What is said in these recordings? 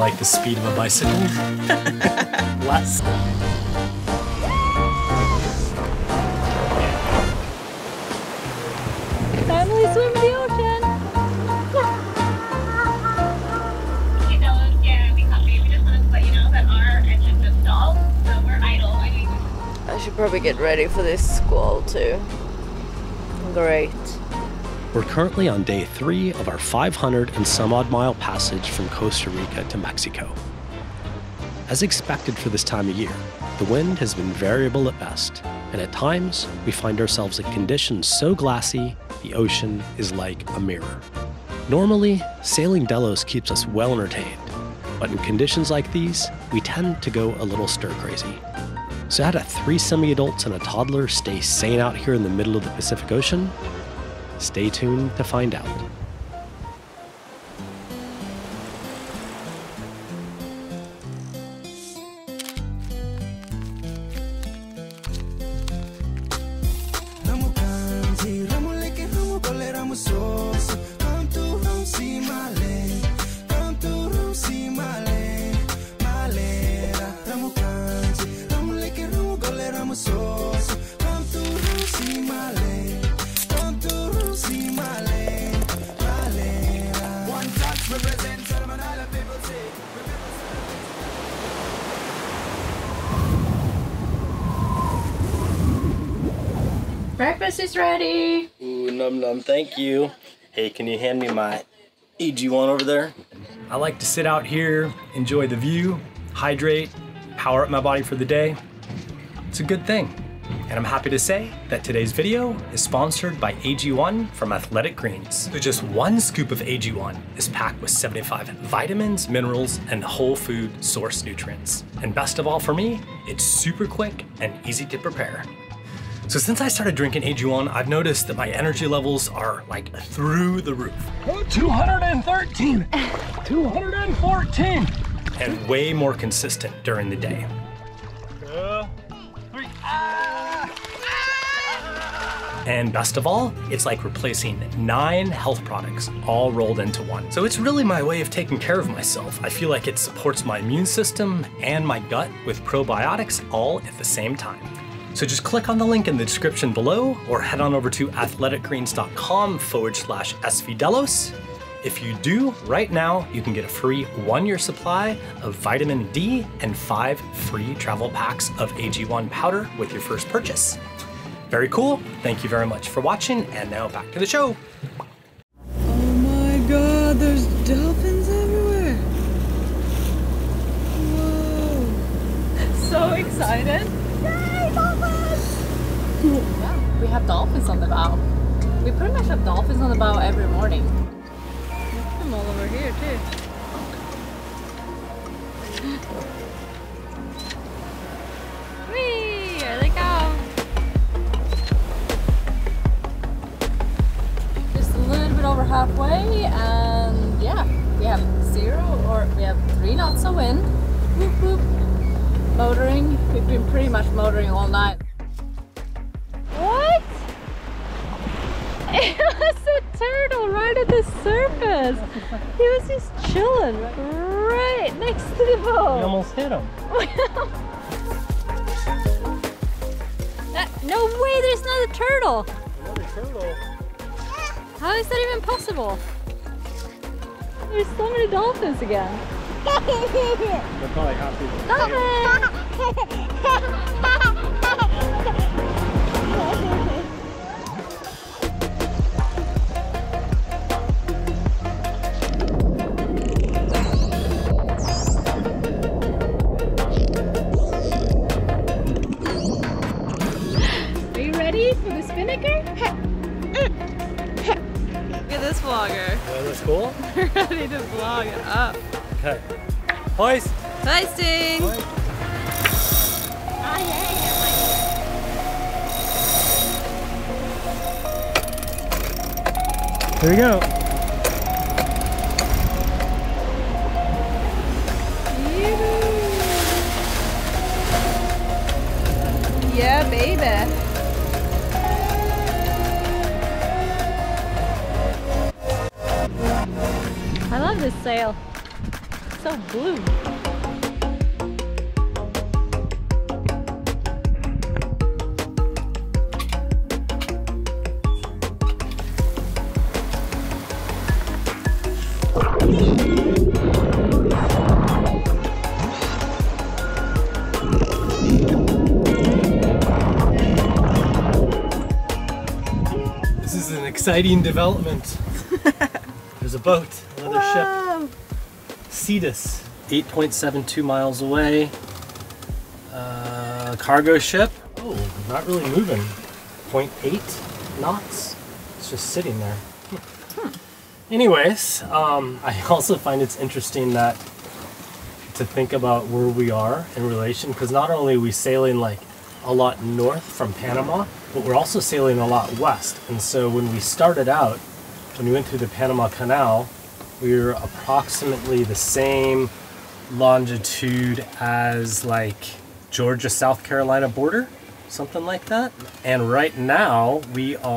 like the speed of a bicycle. Less. Family swim in the ocean. Hey fellas, yeah, we caught baby. Just wanted to let you know that our engine just stalled, so we're idle. I should probably get ready for this squall too. Great. We're currently on day 3 of our 500 and some odd mile passage from Costa Rica to Mexico. As expected for this time of year, the wind has been variable at best, and at times we find ourselves in conditions so glassy the ocean is like a mirror. Normally, Sailing Delos keeps us well entertained, but in conditions like these, we tend to go a little stir-crazy. So how do 3 semi-adults and a toddler stay sane out here in the middle of the Pacific Ocean? Stay tuned to find out. Breakfast is ready. Ooh, num num, thank you. Hey, can you hand me my EG1 over there? I like to sit out here, enjoy the view, hydrate, power up my body for the day. It's a good thing. And I'm happy to say that today's video is sponsored by AG1 from Athletic Greens. So just 1 scoop of AG1 is packed with 75 vitamins, minerals, and whole food source nutrients. And best of all for me, it's super quick and easy to prepare. So since I started drinking AG1, I've noticed that my energy levels are like through the roof. 213, 214. And way more consistent during the day. 2, 3, And best of all, it's like replacing 9 health products all rolled into 1. So it's really my way of taking care of myself. I feel like it supports my immune system and my gut with probiotics all at the same time. So just click on the link in the description below or head on over to athleticgreens.com/svdelos. If you do, right now, you can get a free 1-year supply of vitamin D and 5 free travel packs of AG1 powder with your first purchase. Very cool. Thank you very much for watching. And now back to the show. Oh my God, there's dolphins everywhere. Whoa. So excited. Yeah, we have dolphins on the bow. We pretty much have dolphins on the bow every morning. I'm all over here too. Whee! Here they go! Just a little bit over halfway, and yeah, we have 3 knots of wind. Whoop, whoop. Motoring. We've been pretty much motoring all night. What? It was a turtle right at the surface. He was just chilling right next to the boat. You almost hit him. No way, there's not a turtle. Another turtle. How is that even possible? There's so many dolphins again. They're probably happy. Dolphins! Are you ready for the spinnaker? Look at this vlogger. Oh, that's cool. We're ready to vlog it up. Okay. Hoist! Hoisting! Hoist. Here we go. Yoo-hoo. Yeah, baby. I love this sail. so blue. This is an exciting development. There's a boat, another ship. Cetus, 8.72 miles away. Cargo ship. Oh, not really moving. 0.8 knots. It's just sitting there. Anyways, I also find it's interesting that to think about where we are in relation, because not only are we sailing like a lot north from Panama, but we're also sailing a lot west. And so when we started out, when we went through the Panama Canal, we were approximately the same longitude as like Georgia, South Carolina border, something like that. And right now we're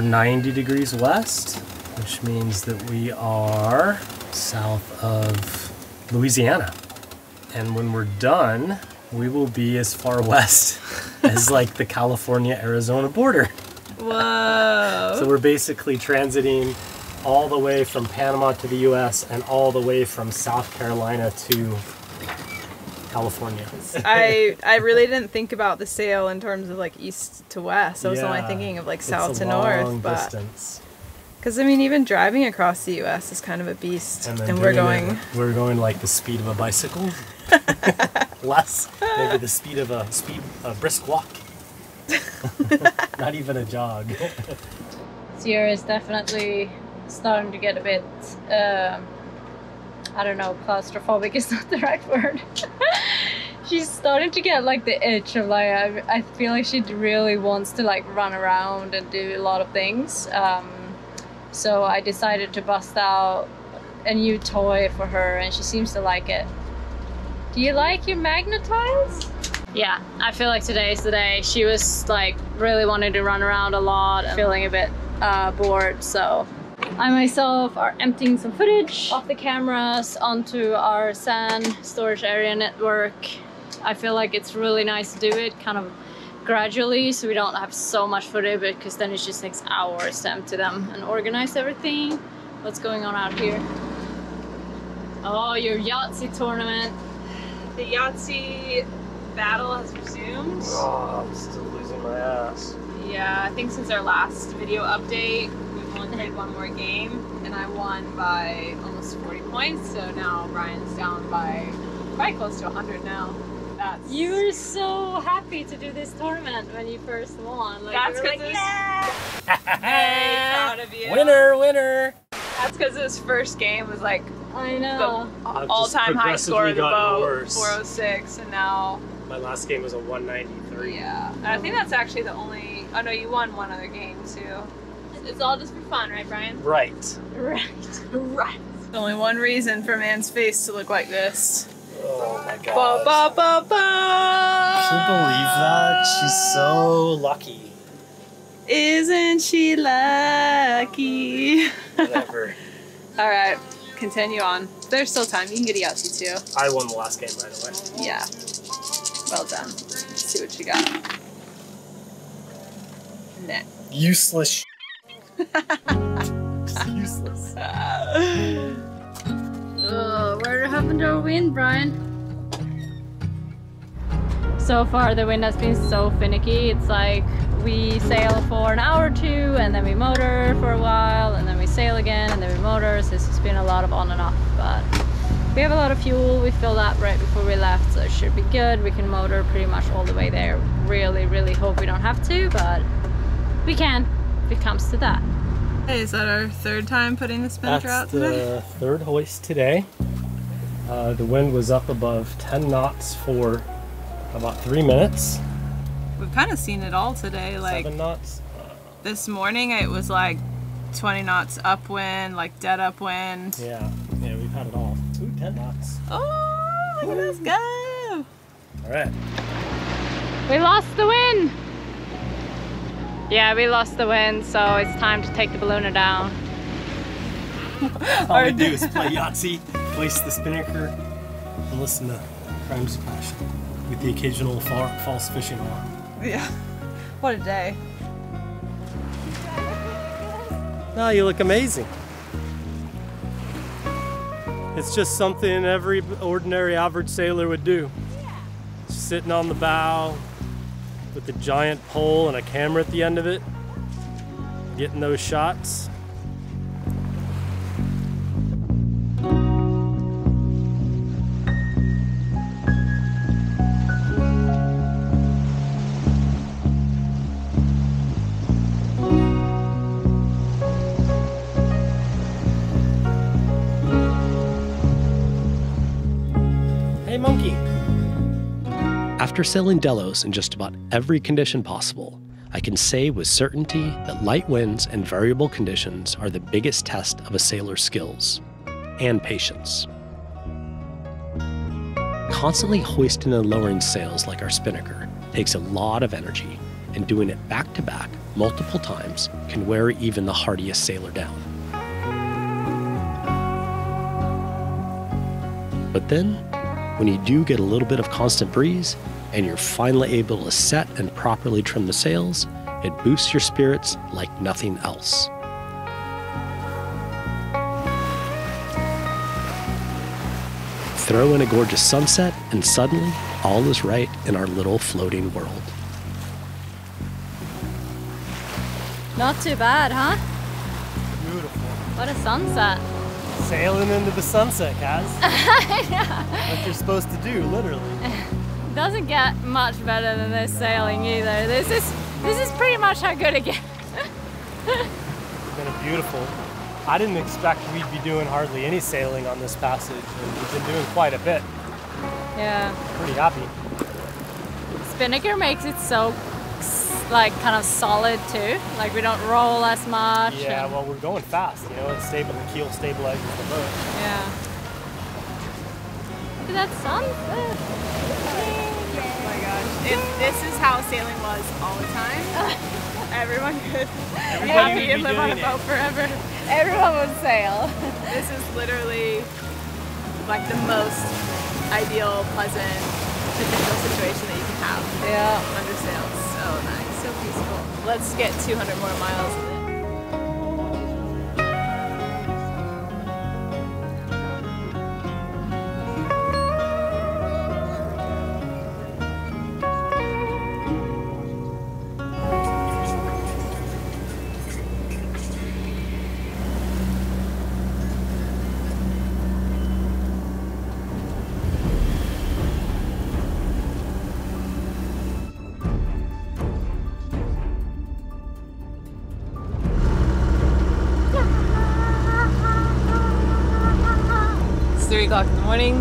90 degrees west, which means that we are south of Louisiana. And when we're done, we will be as far west as like the California-Arizona border. Whoa! So we're basically transiting all the way from Panama to the US and all the way from South Carolina to California. I really didn't think about the sail in terms of like east to west. I was only thinking of like south to north. Because I mean, even driving across the US is kind of a beast. And we're going like the speed of a bicycle. Less, maybe the speed of a brisk walk. Not even a jog. This year is definitely starting to get a bit, I don't know, claustrophobic is not the right word. She's starting to get like the itch of like, I feel like she really wants to like run around and do a lot of things. So I decided to bust out a new toy for her and she seems to like it. Do you like your magnetiles? Yeah, I feel like today is the day. She was like really wanting to run around a lot and feeling a bit bored, so I myself are emptying some footage off the cameras onto our sand storage area network. I feel like it's really nice to do it kind of gradually so we don't have so much footage because then it just takes hours to empty them and organize everything. What's going on out here? Oh, your Yahtzee tournament. The Yahtzee battle has resumed. Oh, I'm still losing my ass. Yeah, I think since our last video update, we've only played one more game, and I won by almost 40 points, so now Brian's down by probably close to 100 now. That's... You were so happy to do this tournament when you first won. Like, that's because like, yeah! Hey, proud of you. Winner, winner! That's because this first game was like, I know. All-time high score of the boat, 406, and now... My last game was a 193. Yeah, and I think that's actually the only... Oh no, you won one other game too. It's all just for fun, right, Brian? Right. Right. Right. There's only one reason for man's face to look like this. Oh my God. Ba, ba, ba, ba. I can't believe that. She's so lucky. Isn't she lucky? Whatever. All right. Continue on. There's still time. You can get a Yahtzee too. I won the last game right away. Yeah. Well done. Let's see what you got. Nah. Useless. Just useless. Oh, where happened to our wind, Brian? So far, the wind has been so finicky. It's like we sail for an hour or two, and then we motor for a while, and then we sail again, and then we motor. So it's just been a lot of on and off, but we have a lot of fuel. We filled up right before we left, so it should be good. We can motor pretty much all the way there. Really, really hope we don't have to, but we can if it comes to that. Hey, is that our third time putting the spinnaker out today? That's the third hoist today. The wind was up above 10 knots for about 3 minutes. We've kind of seen it all today, like 7 knots. This morning it was like 20 knots upwind, like dead upwind. Yeah, yeah, we've had it all. Ooh, 10 knots. Oh, look at us go! All right. We lost the wind. Yeah, we lost the wind, so it's time to take the ballooner down. All we do is play Yahtzee. place the spinnaker, and listen to Crime Splash with the occasional false fishing rod. Yeah, what a day. No, you look amazing. It's just something every ordinary average sailor would do. Yeah. Sitting on the bow with a giant pole and a camera at the end of it, getting those shots. After sailing Delos in just about every condition possible, I can say with certainty that light winds and variable conditions are the biggest test of a sailor's skills and patience. Constantly hoisting and lowering sails like our spinnaker takes a lot of energy, and doing it back to back multiple times can wear even the hardiest sailor down. But then, when you do get a little bit of constant breeze, and you're finally able to set and properly trim the sails, it boosts your spirits like nothing else. Throw in a gorgeous sunset, and suddenly, all is right in our little floating world. Not too bad, huh? Beautiful. What a sunset. Sailing into the sunset, guys. Yeah. What you're supposed to do, literally. Doesn't get much better than this sailing either. This is pretty much how good it gets. It's been beautiful. I didn't expect we'd be doing hardly any sailing on this passage, and we've been doing quite a bit. Yeah. Pretty happy. Spinnaker makes it so like kind of solid too. Like we don't roll as much. Yeah, well we're going fast, you know. It's stable. The keel stabilizes the boat. Yeah. Look at that sunset. This is how sailing was all the time. Everyone could be happy and live on a boat forever. Everyone would sail. This is literally like the most ideal, pleasant, typical situation that you can have. Yeah. Under sail. So nice, so peaceful. Let's get 200 more miles of it. Morning,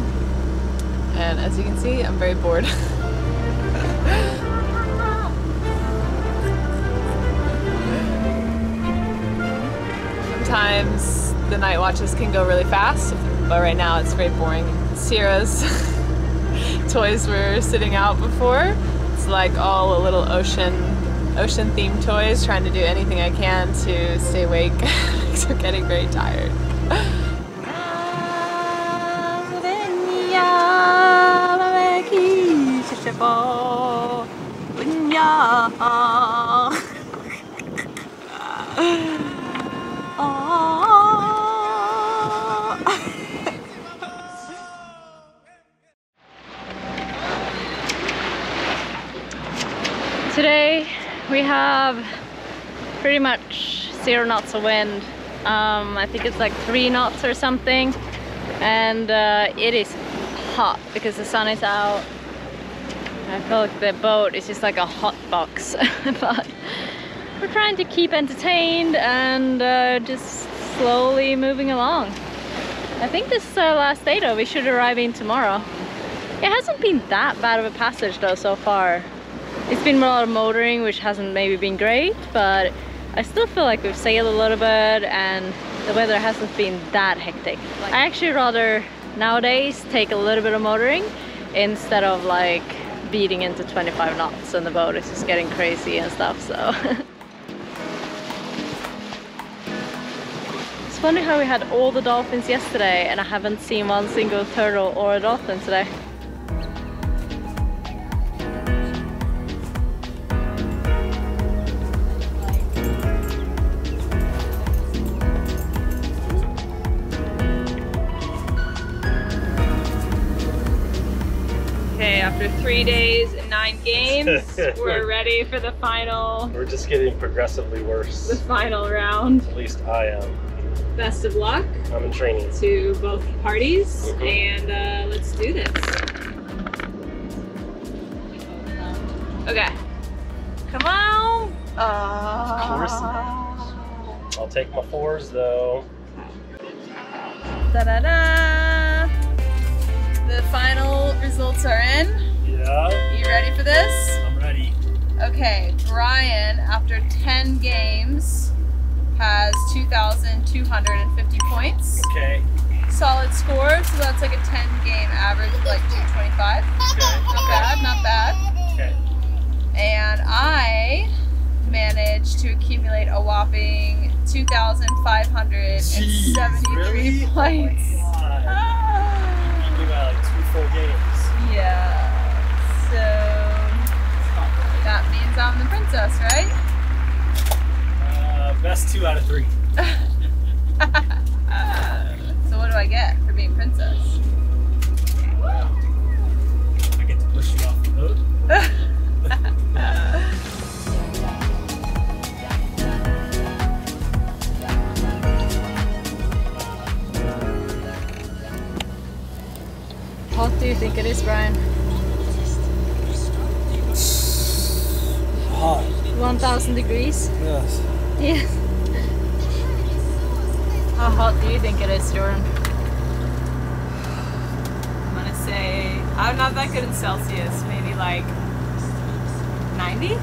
and as you can see, I'm very bored. Sometimes the night watches can go really fast, but right now it's very boring. Sierra's toys were sitting out before. It's like all a little ocean themed toys, trying to do anything I can to stay awake. I'm getting very tired. Today we have pretty much 0 knots of wind. I think it's like 3 knots or something, and it is hot because the sun is out. I feel like the boat is just like a hot box, but we're trying to keep entertained and just slowly moving along. I think this is our last day though. We should arrive in tomorrow. It hasn't been that bad of a passage though so far. It's been a lot of motoring, which hasn't maybe been great, but I still feel like we've sailed a little bit and the weather hasn't been that hectic. Like, I actually rather nowadays take a little bit of motoring instead of like beating into 25 knots and the boat is just getting crazy and stuff, so. It's funny how we had all the dolphins yesterday and I haven't seen one single turtle or a dolphin today. After 3 days and 9 games, we're ready for the final. We're just getting progressively worse. The final round. At least I am. Best of luck. I'm in training. To both parties, and let's do this. Okay. Come on. Of course not. I'll take my 4s though. Da da da. The final results are in. Yeah. You ready for this? I'm ready. Okay, Brian, after 10 games, has 2,250 points. Okay. Solid score, so that's like a 10-game average of like 225. Okay. Not bad, not bad. Okay. And I managed to accumulate a whopping 2,573 really? Points. Oh my God. Like 2 full games. Yeah, so that means I'm the princess, right? Best 2 out of 3. So what do I get for being princess? I get to push you off the boat. What do you think it is, Brian? Hot. 1,000 degrees? Yes. Yes. How hot do you think it is, Jordan? I'm gonna say, I'm not that good in Celsius, maybe like 90?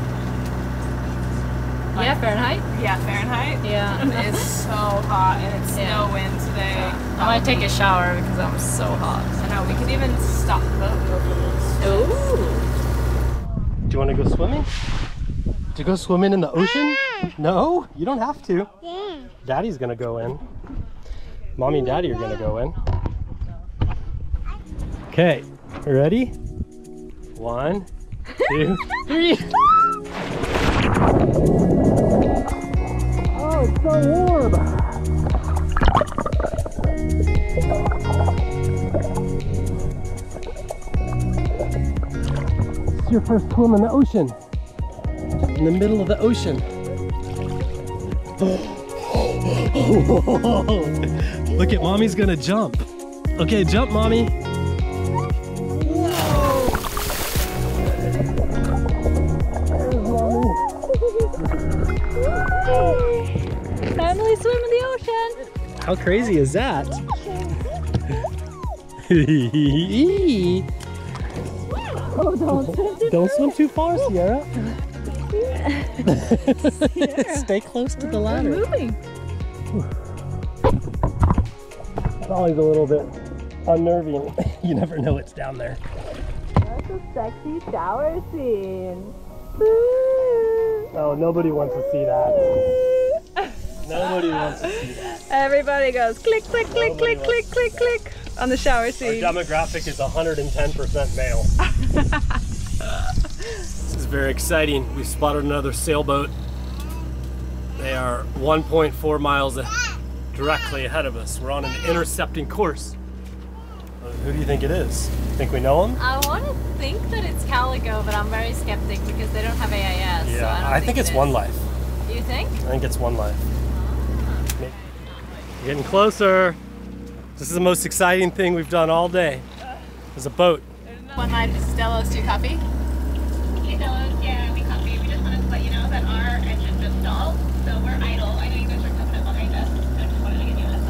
Like, yeah, Fahrenheit? Yeah, Fahrenheit. Yeah. It's so hot and it's snowing today. Yeah. I might take a shower because I'm so hot. I know, we could even stop the boat. Do you want to go swimming? To go swimming in the ocean? No, you don't have to. Yeah. Daddy's going to go in. Mommy and Daddy are going to go in. Okay, ready? 1, 2, 3. Oh, it's so warm! It's your first swim in the ocean. In the middle of the ocean. Look at mommy's gonna jump. Okay, jump, mommy. Swim in the ocean. How crazy is that? Oh, don't swim too far, Sierra. Sierra. Stay close to the ladder. We're moving. It's always a little bit unnerving. You never know what's down there. That's a sexy shower scene. Oh, nobody wants to see that. Nobody wants to see that. Everybody goes click, click, click, nobody click, click, click, click on the shower scene. Our demographic is 110% male. This is very exciting. We spotted another sailboat. They are 1.4 miles directly ahead of us. We're on an intercepting course. Who do you think it is? Think we know him? I want to think that it's Caligo, but I'm very skeptic because they don't have AIS. Yeah, so I think it's One Life. You think? I think it's One Life. Getting closer. This is the most exciting thing we've done all day. There's a boat. One Life is Estello's. Do you copy? Estello's, yeah, we copy. We just wanted to let you know that our engine just stalled, so we're idle. I know you guys are coming up behind us. I just wanted to give you a heads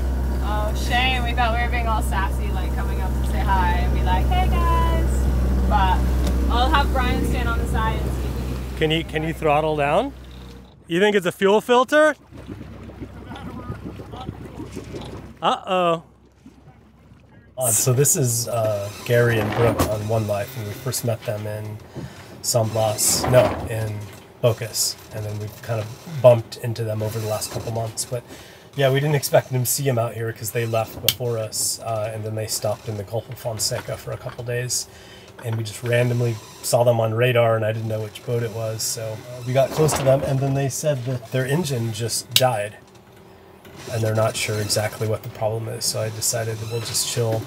up. Oh, shame. We thought we were being all sassy, like coming up to say hi and be like, hey guys. But I'll have Brian stand on the side and see. Can you throttle down? You think it's a fuel filter? Uh-oh. So this is Gary and Brooke on One Life, and we first met them in San Blas, no, in Bocas, and then we've kind of bumped into them over the last couple months. But yeah, we didn't expect them to see them out here because they left before us, and then they stopped in the Gulf of Fonseca for a couple days, and we just randomly saw them on radar, and I didn't know which boat it was, so we got close to them, and then they said that their engine just died, and they're not sure exactly what the problem is, so I decided that we'll just chill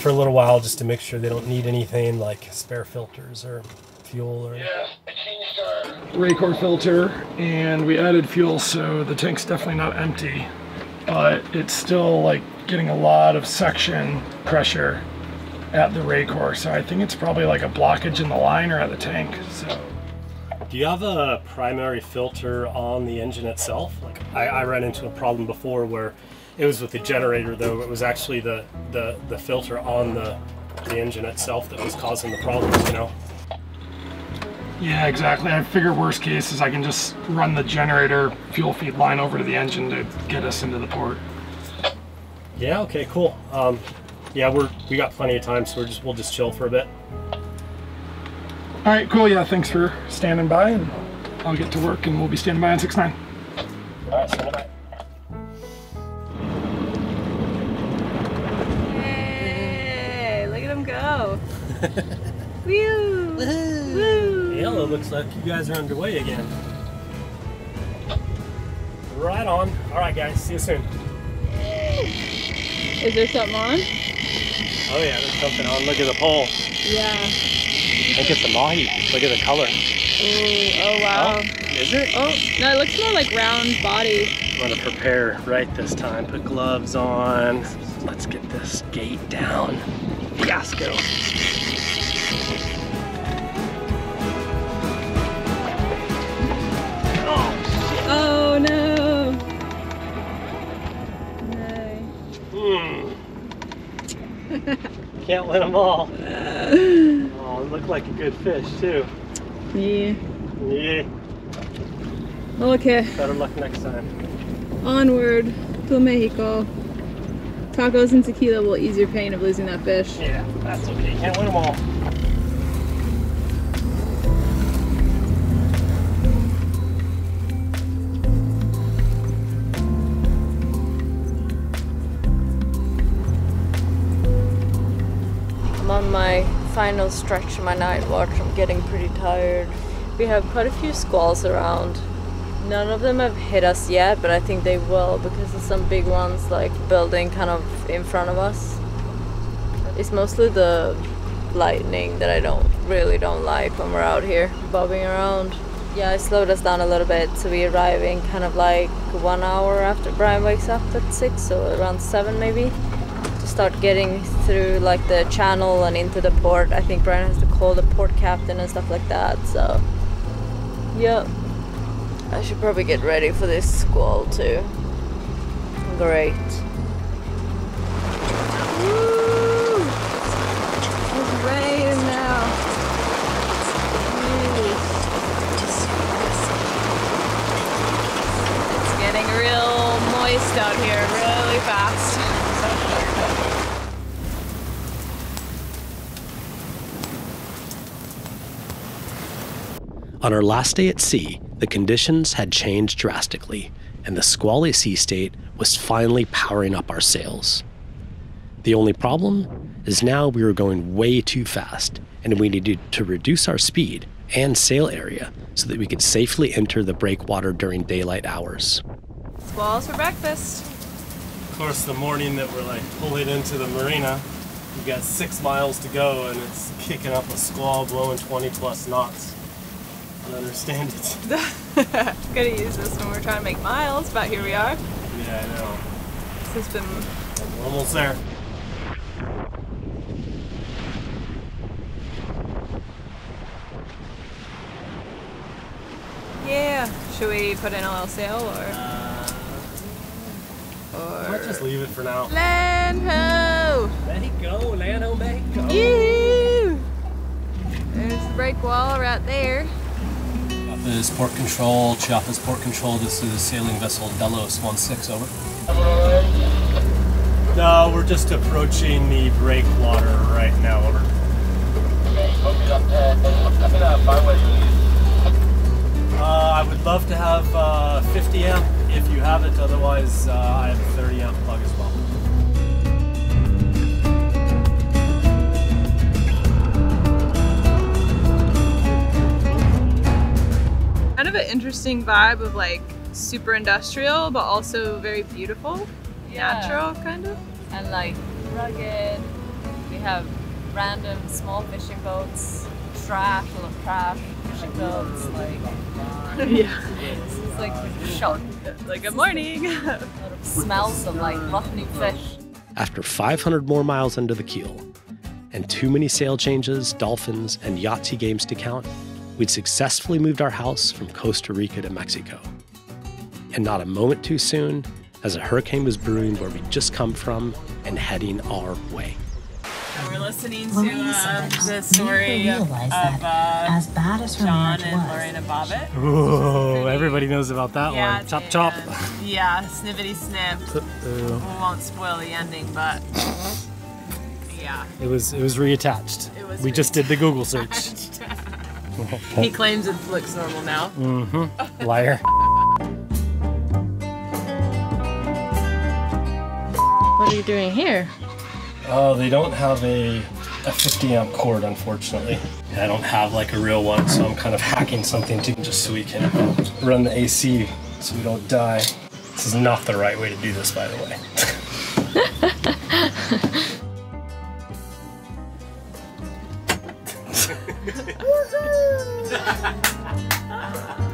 for a little while just to make sure they don't need anything like spare filters or fuel or... Yeah, I changed our Raycor filter, and we added fuel, so the tank's definitely not empty, but it's still like getting a lot of suction pressure at the Raycor, so I think it's probably like a blockage in the line or at the tank. So, do you have a primary filter on the engine itself? Like I ran into a problem before where it was with the generator, though it was actually the filter on the engine itself that was causing the problems, you know? Yeah, exactly. I figure worst case is I can just run the generator fuel feed line over to the engine to get us into the port. Yeah. Okay. Cool. Yeah, we got plenty of time, so we'll just chill for a bit. All right, cool. Yeah, thanks for standing by, and I'll get to work, and we'll be standing by on 6-9. All right, standing by. Hey, look at him go! Woo! Woohoo! Woo! Yellow, looks like you guys are underway again. Right on. All right, guys, see you soon. Is there something on? Oh yeah, there's something on. Look at the pole. Yeah. I think it's a mahi. Look at the color. Ooh, oh wow. Oh, is it? Oh, no, it looks more like round body. I'm gonna prepare right this time. Put gloves on. Let's get this gate down. Fiasco. Oh, oh no. No. Hmm. Can't win them all. Oh, it looked like a good fish too. Yeah. Yeah. Okay. Better luck next time. Onward to Mexico. Tacos and tequila will ease your pain of losing that fish. Yeah, that's okay. Can't win them all. My final stretch of my night watch. I'm getting pretty tired. We have quite a few squalls around. None of them have hit us yet, but I think they will because of some big ones like building kind of in front of us. It's mostly the lightning that I really don't like when we're out here bobbing around. Yeah, it slowed us down a little bit, so we arrive in kind of like 1 hour after Brian wakes up at 6, so around 7 maybe. Start getting through like the channel and into the port. I think Brian has to call the port captain and stuff like that, so yeah, I should probably get ready for this squall too. Great. Woo! It's raining now. Ooh. It's getting real moist out here really fast. On our last day at sea, the conditions had changed drastically, and the squally sea state was finally powering up our sails. The only problem is now we were going way too fast, and we needed to reduce our speed and sail area so that we could safely enter the breakwater during daylight hours. Squalls for breakfast. Of course, the morning that we're like pulling into the marina, we've got 6 miles to go, and it's kicking up a squall blowing 20+ knots. I don't understand it. Gotta use this when we're trying to make miles, but here we are. Yeah, I know. This has been... We're almost there. Yeah. Should we put in a little sail or... I might just leave it for now. Land ho! Mexico, land ho, Mexico. Yoo-hoo! There's the break wall right there. This is Port Control, Chiapas Port Control. This is Sailing Vessel Delos 16, over. No, we're just approaching the breakwater right now, over. love to have 50 amp if you have it, otherwise I have a 30 amp plug as well. Kind of an interesting vibe of like super industrial, but also very beautiful, natural kind of. And like rugged, we have random small fishing boats, trash, full of trash, fishing boats, like, it's like a shock. Like, good morning. A lot of smells of like rotting fish. After 500 more miles under the keel, and too many sail changes, dolphins, and Yahtzee games to count, we'd successfully moved our house from Costa Rica to Mexico. And not a moment too soon, as a hurricane was brewing where we'd just come from and heading our way. And we're listening to the story of John and Lorena Bobbitt. Ooh, everybody knows about that one. Chop, chop. Yeah, snippity snip. We won't spoil the ending, but yeah. It was reattached. We just did the Google search. He claims it looks normal now. Mm-hmm. Liar. What are you doing here? Oh, they don't have a 50 amp cord, unfortunately. I don't have like a real one, so I'm kind of hacking something to just so we can run the AC so we don't die. This is not the right way to do this, by the way. Woohoo!